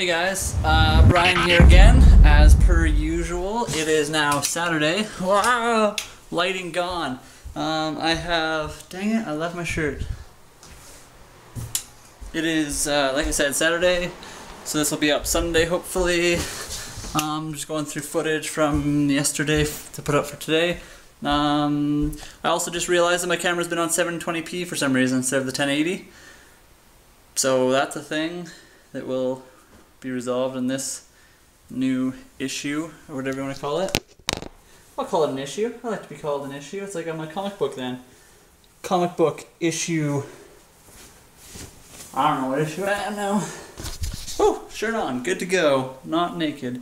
Hey guys, Brian here again, as per usual. It is now Saturday. Wow, lighting gone. I have, dang it, I left my shirt. It is, like I said, Saturday, so this will be up Sunday hopefully. I'm just going through footage from yesterday to put up for today. I also just realized that my camera's been on 720p for some reason instead of the 1080. So that's a thing that will be resolved in this new issue, or whatever you want to call it. I'll call it an issue. I like to be called an issue. It's like on my comic book then. Comic book issue. I don't know what issue I am now. Oh, shirt on. Good to go. Not naked.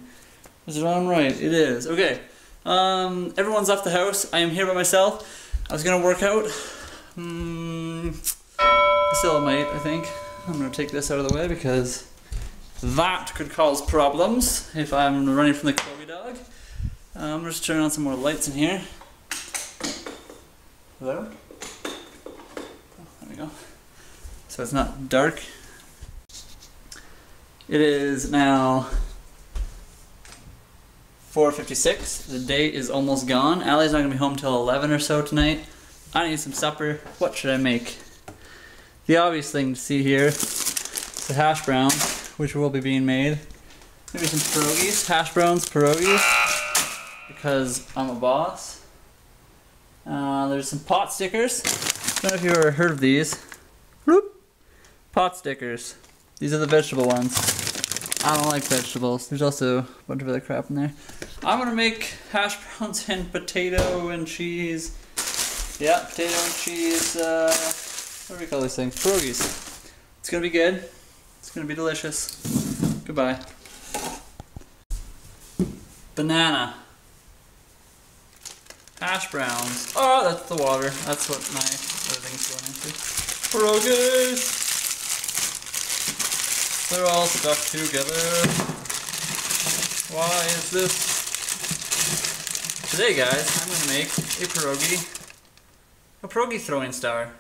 Is it on right? It is. Okay. Everyone's off the house. I am here by myself. I was going to work out. I still might, I think. I'm going to take this out of the way because that could cause problems if I'm running from the Kobe dog. I'm just turning on some more lights in here. Hello? Oh, there we go. So it's not dark. It is now 4:56. The day is almost gone. Allie's not going to be home till 11 or so tonight. I need some supper. What should I make? The obvious thing to see here is the hash brown, which will be being made. Maybe some pierogies, hash browns, pierogies, because I'm a boss. There's some pot stickers. I don't know if you've ever heard of these. Whoop. Pot stickers. These are the vegetable ones. I don't like vegetables. There's also a bunch of other crap in there. I'm gonna make hash browns and potato and cheese. Yeah, potato and cheese, what do we call these things? Pierogies. It's gonna be good. It's gonna be delicious. Goodbye. Banana. Hash browns. Oh, that's the water. That's what my other thing's going into. Pierogies! They're all stuck together. Why is this? Today, guys, I'm gonna make a pierogi. A pierogi throwing star.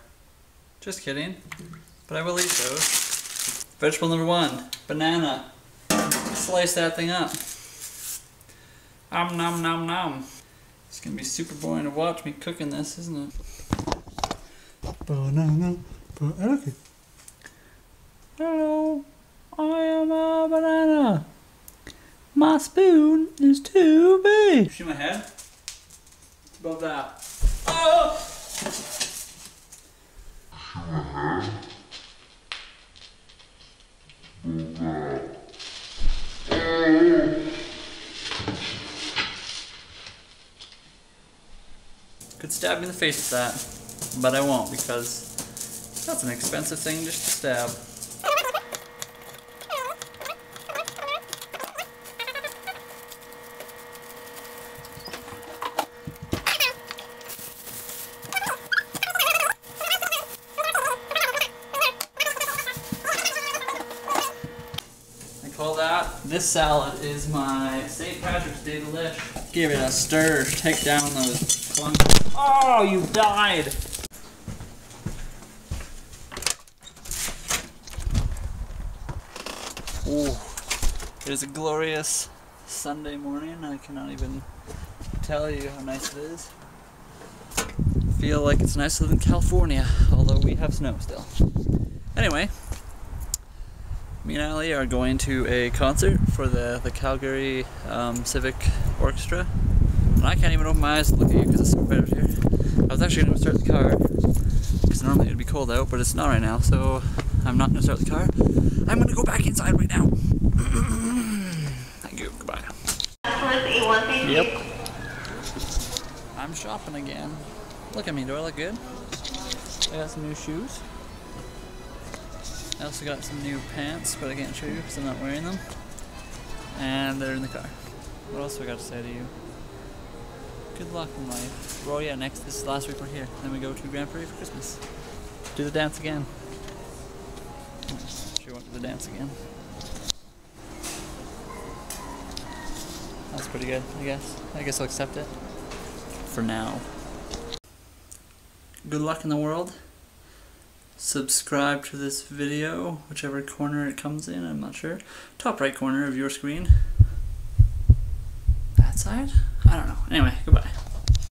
Just kidding. But I will eat those. Vegetable number one, banana. Slice that thing up. Om nom nom nom. It's gonna be super boring to watch me cooking this, isn't it? Banana, banana. Hello, I am a banana. My spoon is too big. See my head? It's above that. Oh! Could stab me in the face with that, but I won't because that's an expensive thing just to stab. This salad is my St. Patrick's Day delish. Give it a stir. Take down those clunkers. Oh, you died! Ooh. It is a glorious Sunday morning. I cannot even tell you how nice it is. I feel like it's nicer than California, although we have snow still. Anyway. Me and Allie are going to a concert for the Calgary Civic Orchestra. And I can't even open my eyes to look at you because it's so bright up here. I was actually going to start the car because normally it would be cold out, but it's not right now, so I'm not going to start the car. I'm going to go back inside right now. Thank you. Goodbye. Yep. I'm shopping again. Look at me. Do I look good? I got some new shoes. I also got some new pants, but I can't show you because I'm not wearing them. And they're in the car. What else have I got to say to you? Good luck in life. Oh yeah, next, this is last week we're here. Then we go to Grand Prix for Christmas. Do the dance again. She went to the dance again. That's pretty good, I guess. I guess I'll accept it. For now. Good luck in the world. subscribe to this video, whichever corner it comes in, I'm not sure. Top right corner of your screen. That side? I don't know. Anyway, goodbye.